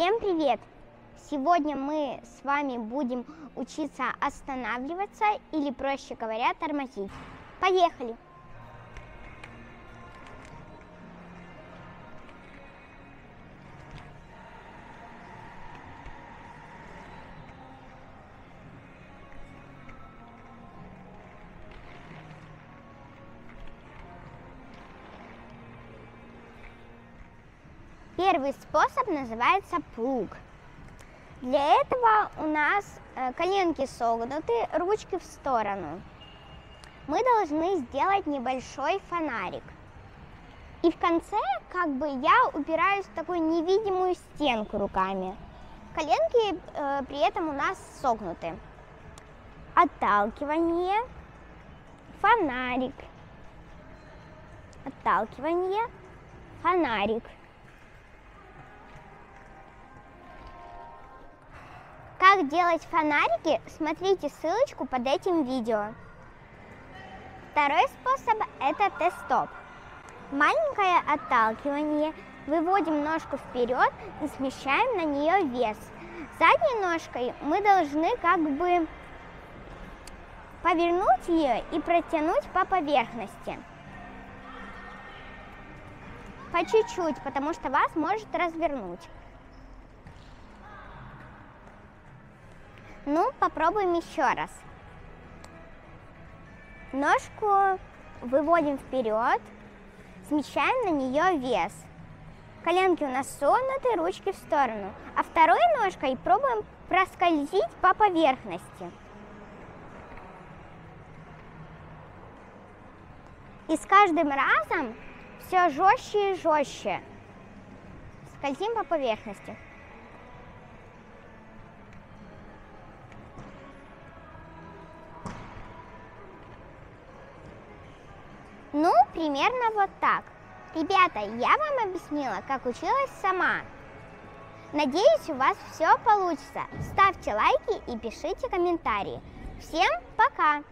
Всем привет! Сегодня мы с вами будем учиться останавливаться или, проще говоря, тормозить. Поехали! Первый способ называется плуг. Для этого у нас коленки согнуты, ручки в сторону. Мы должны сделать небольшой фонарик. И в конце как бы я упираюсь в такую невидимую стенку руками. Коленки при этом у нас согнуты. Отталкивание, фонарик, отталкивание, фонарик. Как делать фонарики, смотрите ссылочку под этим видео. Второй способ – это тест-стоп. Маленькое отталкивание. Выводим ножку вперед и смещаем на нее вес. Задней ножкой мы должны как бы повернуть ее и протянуть по поверхности. По чуть-чуть, потому что вас может развернуть. Ну, попробуем еще раз. Ножку выводим вперед, смещаем на нее вес. Коленки у нас согнуты, ручки в сторону. А второй ножкой пробуем проскользить по поверхности. И с каждым разом все жестче и жестче. Скользим по поверхности. Ну, примерно вот так. Ребята, я вам объяснила, как училась сама. Надеюсь, у вас все получится. Ставьте лайки и пишите комментарии. Всем пока!